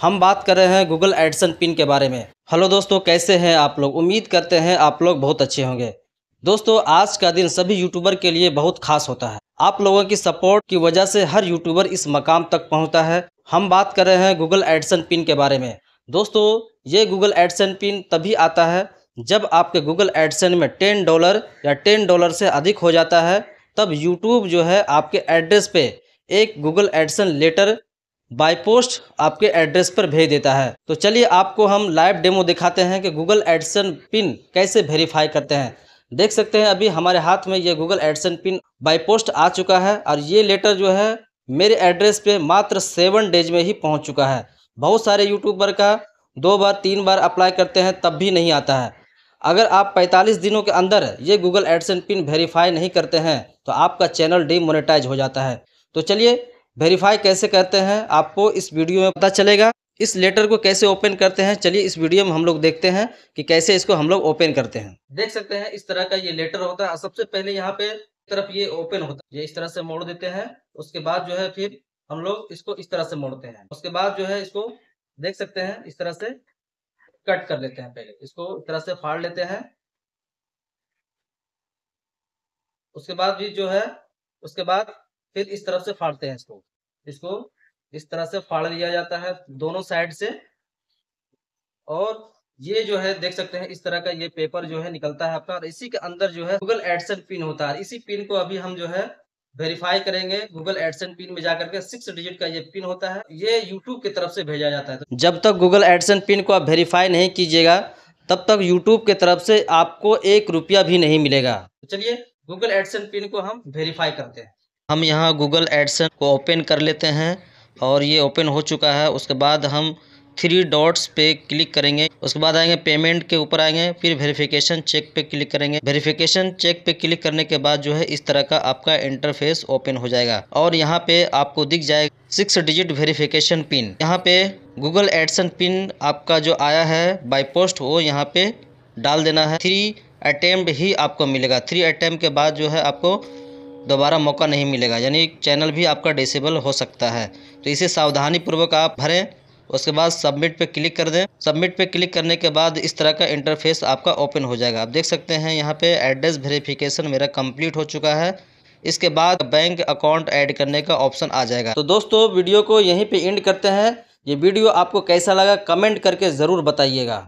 हम बात कर रहे हैं गूगल एडसेंस पिन के बारे में। हेलो दोस्तों, कैसे हैं आप लोग? उम्मीद करते हैं आप लोग बहुत अच्छे होंगे। दोस्तों, आज का दिन सभी यूट्यूबर के लिए बहुत खास होता है। आप लोगों की सपोर्ट की वजह से हर यूट्यूबर इस मकाम तक पहुंचता है। हम बात कर रहे हैं गूगल एडसेंस पिन के बारे में। दोस्तों, ये गूगल एडसेंस पिन तभी आता है जब आपके गूगल एडसेंस में $10 या $10 से अधिक हो जाता है, तब यूट्यूब जो है आपके एड्रेस पे एक Google AdSense letter by post आपके एड्रेस पर भेज देता है। तो चलिए आपको हम लाइव डेमो दिखाते हैं कि गूगल एडसेंस पिन कैसे वेरीफाई करते हैं। देख सकते हैं अभी हमारे हाथ में ये Google AdSense pin by post आ चुका है और ये लेटर जो है मेरे एड्रेस पे मात्र 7 डेज में ही पहुंच चुका है। बहुत सारे यूट्यूबर का 2 बार 3 बार अप्लाई करते हैं तब भी नहीं आता है। अगर आप 45 दिनों के अंदर ये गूगल एडसेंस पिन वेरीफाई नहीं करते हैं तो आपका चैनल डीमोनेटाइज हो जाता है। तो चलिए वेरीफाई कैसे करते हैं आपको इस वीडियो में पता चलेगा। इस लेटर को कैसे ओपन करते हैं, चलिए इस वीडियो में हम लोग देखते हैं कि कैसे इसको हम लोग ओपन करते हैं। देख सकते हैं इस तरह का ये लेटर होता है। सबसे पहले यहाँ पे तरफ ये ओपन होता है, ये इस तरह से मोड़ देते हैं। उसके बाद जो है फिर हम लोग इसको इस तरह से मोड़ते हैं। उसके बाद जो है इसको देख सकते हैं इस तरह से कट कर लेते हैं। पहले इसको इस तरह से फाड़ लेते हैं। उसके बाद भी जो है उसके बाद फिर इस तरफ से फाड़ते हैं इसको। इसको इस तरह से फाड़ लिया जाता है दोनों साइड से। और ये जो है देख सकते हैं इस तरह का ये पेपर जो है निकलता है आपका, और इसी के अंदर जो है गूगल एडसेंस पिन होता है। इसी पिन को अभी हम जो है वेरीफाई करेंगे। गूगल एडसेंस पिन में जाकर के 6 डिजिट का ये पिन होता है, ये यूट्यूब की तरफ से भेजा जाता है। जब तक गूगल एडसेंस पिन को आप वेरीफाई नहीं कीजिएगा तब तक यूट्यूब की तरफ से आपको 1 रुपया भी नहीं मिलेगा। चलिए गूगल एडसेंस पिन को हम वेरीफाई करते हैं। हम यहाँ गूगल एडसेंस को ओपन कर लेते हैं और ये ओपन हो चुका है। उसके बाद हम 3 डॉट्स पे क्लिक करेंगे। उसके बाद आएंगे पेमेंट के ऊपर आएंगे, फिर वेरिफिकेशन चेक पे क्लिक करेंगे। वेरिफिकेशन चेक पे क्लिक करने के बाद जो है इस तरह का आपका इंटरफेस ओपन हो जाएगा और यहाँ पे आपको दिख जाएगा 6 डिजिट वेरिफिकेशन पिन। यहाँ पे गूगल एडसेंस पिन आपका जो आया है बाय पोस्ट वो यहाँ पे डाल देना है। 3 अटैम्प्ट ही आपको मिलेगा। 3 अटैम्प्ट के बाद जो है आपको दोबारा मौका नहीं मिलेगा, यानी चैनल भी आपका डिसेबल हो सकता है। तो इसे सावधानी पूर्वक आप भरें। उसके बाद सबमिट पे क्लिक कर दें। सबमिट पे क्लिक करने के बाद इस तरह का इंटरफेस आपका ओपन हो जाएगा। आप देख सकते हैं यहाँ पे एड्रेस वेरिफिकेशन मेरा कंप्लीट हो चुका है। इसके बाद बैंक अकाउंट ऐड करने का ऑप्शन आ जाएगा। तो दोस्तों, वीडियो को यहीं पर एंड करते हैं। ये वीडियो आपको कैसा लगा कमेंट करके ज़रूर बताइएगा।